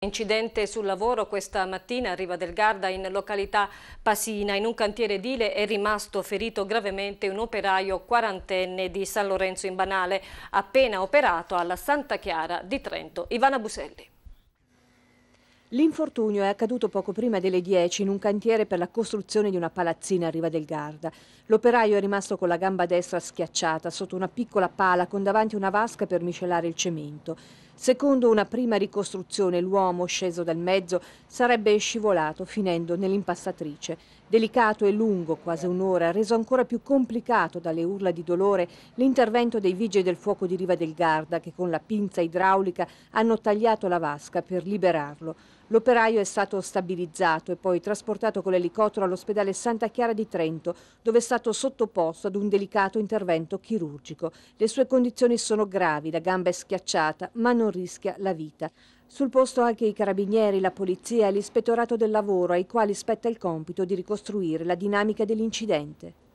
Incidente sul lavoro questa mattina a Riva del Garda in località Pasina. In un cantiere edile è rimasto ferito gravemente un operaio quarantenne di San Lorenzo in Banale, appena operato alla Santa Chiara di Trento. Ivana Buselli. L'infortunio è accaduto poco prima delle 10 in un cantiere per la costruzione di una palazzina a Riva del Garda. L'operaio è rimasto con la gamba destra schiacciata sotto una piccola pala con davanti una vasca per miscelare il cemento. Secondo una prima ricostruzione, l'uomo, sceso dal mezzo, sarebbe scivolato finendo nell'impastatrice. Delicato e lungo, quasi un'ora, reso ancora più complicato dalle urla di dolore l'intervento dei vigili del fuoco di Riva del Garda, che con la pinza idraulica hanno tagliato la vasca per liberarlo. L'operaio è stato stabilizzato e poi trasportato con l'elicottero all'ospedale Santa Chiara di Trento, dove è stato sottoposto ad un delicato intervento chirurgico. Le sue condizioni sono gravi, la gamba è schiacciata, ma non rischia la vita. Sul posto anche i carabinieri, la polizia e l'ispettorato del lavoro, ai quali spetta il compito di ricostruire la dinamica dell'incidente.